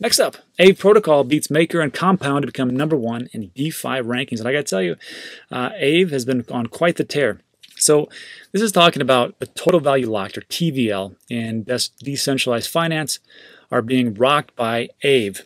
Next up, Aave Protocol beats Maker and Compound to become #1 in DeFi rankings. And I got to tell you, Aave has been on quite the tear. So this is talking about the total value locked, or TVL, and best decentralized finance are being rocked by Aave.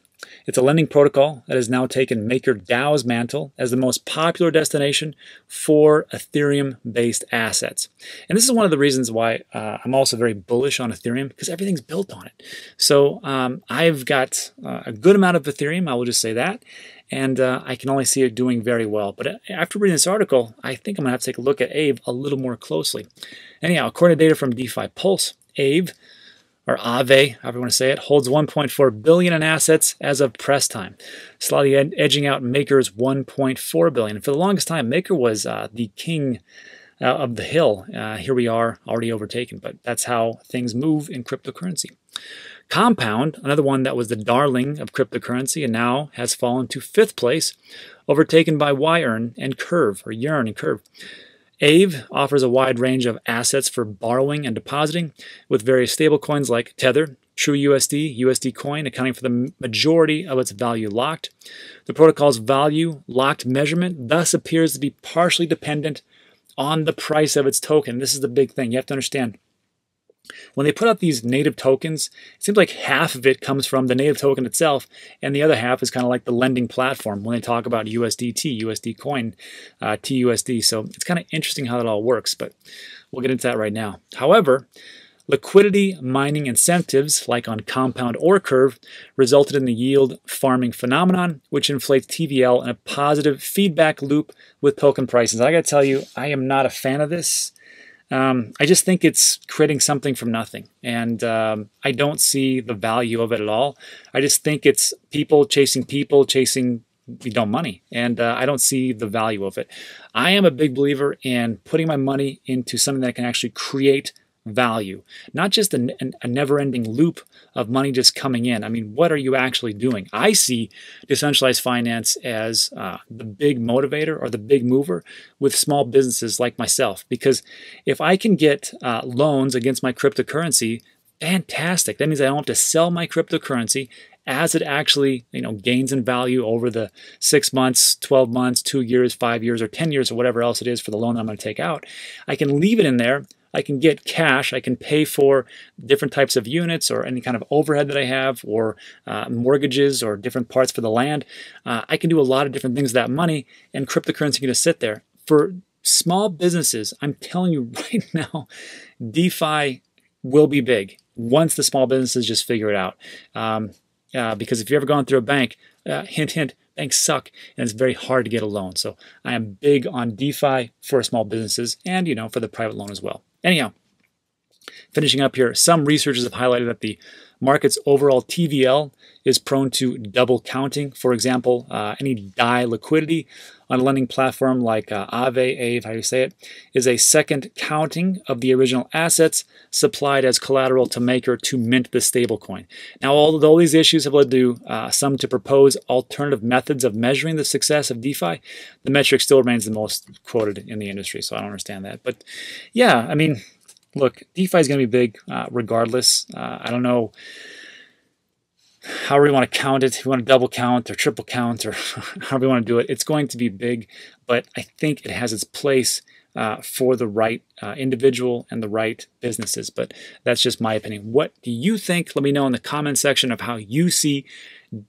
It's a lending protocol that has now taken MakerDAO's mantle as the most popular destination for Ethereum-based assets. And this is one of the reasons why I'm also very bullish on Ethereum, because everything's built on it. So I've got a good amount of Ethereum, I will just say that, and I can only see it doing very well. But after reading this article, I think I'm going to have to take a look at Aave a little more closely. Anyhow, according to data from DeFi Pulse, Aave, or Aave, however you want to say it, holds 1.4 billion in assets as of press time, slightly edging out Maker's 1.4 billion. And for the longest time, Maker was the king of the hill. Here we are, already overtaken, but that's how things move in cryptocurrency. Compound, another one that was the darling of cryptocurrency and now has fallen to 5th place, overtaken by Yearn and Curve, or Yearn and Curve. Aave offers a wide range of assets for borrowing and depositing, with various stablecoins like Tether, TrueUSD, USD Coin accounting for the majority of its value locked. The protocol's value locked measurement thus appears to be partially dependent on the price of its token. This is the big thing. You have to understand, when they put out these native tokens, it seems like half of it comes from the native token itself, and the other half is kind of like the lending platform when they talk about USDT, USD Coin, TUSD. So it's kind of interesting how that all works, but we'll get into that right now. However, liquidity mining incentives, like on Compound or Curve, resulted in the yield farming phenomenon, which inflates TVL in a positive feedback loop with token prices. I got to tell you, I am not a fan of this. I just think it's creating something from nothing, and I don't see the value of it at all. I just think it's people chasing money, and I don't see the value of it. I am a big believer in putting my money into something that can actually create value, not just a never-ending loop of money just coming in. I mean, what are you actually doing? I see decentralized finance as the big motivator or the big mover with small businesses like myself, because if I can get loans against my cryptocurrency, fantastic. That means I don't have to sell my cryptocurrency as it actually, you know, gains in value over the 6 months, 12 months, 2 years, 5 years, or 10 years, or whatever else it is for the loan I'm going to take out. I can leave it in there. I can get cash, I can pay for different types of units or any kind of overhead that I have, or mortgages or different parts for the land. I can do a lot of different things with that money, and cryptocurrency can just sit there. For small businesses, I'm telling you right now, DeFi will be big once the small businesses just figure it out. Because if you've ever gone through a bank, hint, hint, banks suck, and it's very hard to get a loan. So I am big on DeFi for small businesses and, you know, for the private loan as well. Anyhow, finishing up here, some researchers have highlighted that the market's overall TVL is prone to double counting. For example, any DAI liquidity on a lending platform like Aave, how you say it, is a second counting of the original assets supplied as collateral to Maker to mint the stablecoin. Now, although these issues have led to some to propose alternative methods of measuring the success of DeFi, the metric still remains the most quoted in the industry, so I don't understand that. But yeah, I mean, look, DeFi is going to be big regardless. I don't know however you want to count it. If you want to double count or triple count or however you want to do it, it's going to be big. But I think it has its place for the right individual and the right businesses. But that's just my opinion. What do you think? Let me know in the comment section of how you see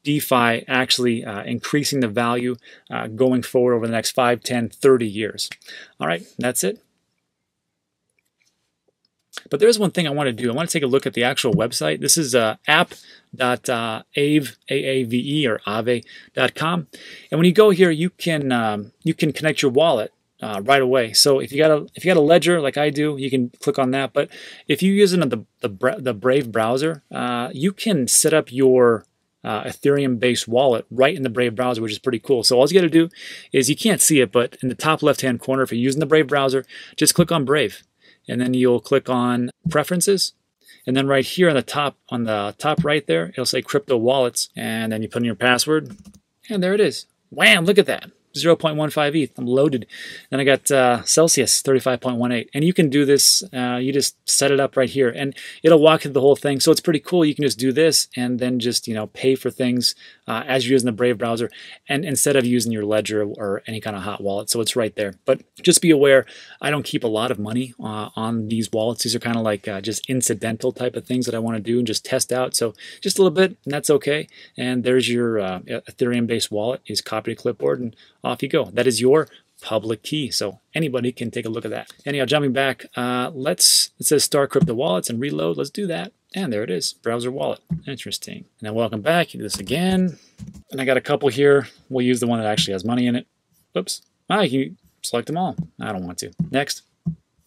DeFi actually increasing the value going forward over the next 5, 10, 30 years. All right, that's it. But there's one thing I want to do. I want to take a look at the actual website. This is app.aave.com. And when you go here, you can connect your wallet right away. So if you got a Ledger like I do, you can click on that. But if you use the Brave browser, you can set up your Ethereum-based wallet right in the Brave browser, which is pretty cool. So all you got to do is, you can't see it, but in the top left-hand corner, if you're using the Brave browser, just click on Brave. And then you'll click on Preferences. And then right here on the top right there, it'll say Crypto Wallets. And then you put in your password. And there it is. Wham, look at that. 0.15 ETH. I'm loaded. Then I got Celsius, 35.18. And you can do this. You just set it up right here, and it'll walk through the whole thing. So it's pretty cool. You can just do this and then just, you know, pay for things as you're using the Brave browser, and instead of using your Ledger or any kind of hot wallet. So it's right there. But just be aware, I don't keep a lot of money on these wallets. These are kind of like just incidental type of things that I want to do and just test out. So just a little bit, and that's okay. And there's your Ethereum-based wallet. Is copy to clipboard, and off you go. That is your public key, so anybody can take a look at that. Anyhow, jumping back, it says start crypto wallets and reload. Let's do that. And there it is, browser wallet. Interesting. And then welcome back. You do this again. And I got a couple here. We'll use the one that actually has money in it. Oops. I can select them all. I don't want to. Next.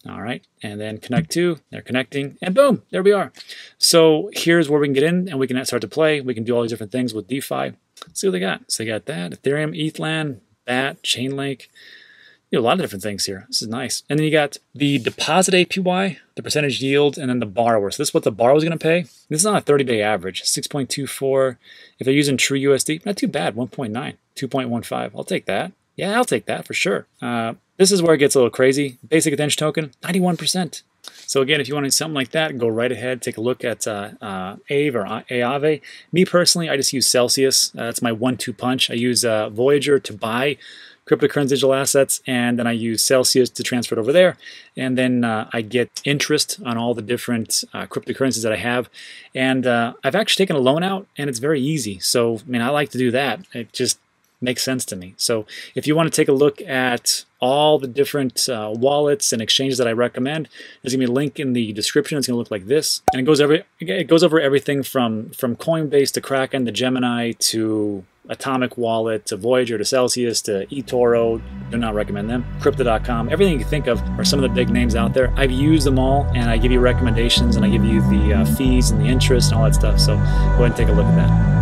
All right, and then connect to, they're connecting, and boom, there we are. So here's where we can get in, and we can start to play. We can do all these different things with DeFi. Let's see what they got. So they got that, Ethereum, ETHland, BAT, Chainlink. You know, a lot of different things here. This is nice. And then you got the deposit APY, the percentage yield, and then the borrower. So this is what the borrower is going to pay. This is on a 30-day average, 6.24. If they're using TrueUSD, not too bad, 1.9, 2.15. I'll take that. Yeah, I'll take that for sure. This is where it gets a little crazy. Basic attention token, 91%. So again, if you want to do something like that, go right ahead, take a look at Aave. Me personally, I just use Celsius. That's my 1-2 punch. I use Voyager to buy cryptocurrency digital assets, and then I use Celsius to transfer it over there. And then I get interest on all the different cryptocurrencies that I have. And I've actually taken a loan out, and it's very easy. So, I mean, I like to do that. It just makes sense to me. So if you want to take a look at all the different wallets and exchanges that I recommend, there's gonna be a link in the description. It's gonna look like this, and it goes over everything from Coinbase to Kraken to Gemini to Atomic Wallet to Voyager to Celsius to eToro. Do not recommend them. Crypto.com. Everything you can think of are some of the big names out there. I've used them all, and I give you recommendations, and I give you the fees and the interest and all that stuff. So go ahead and take a look at that.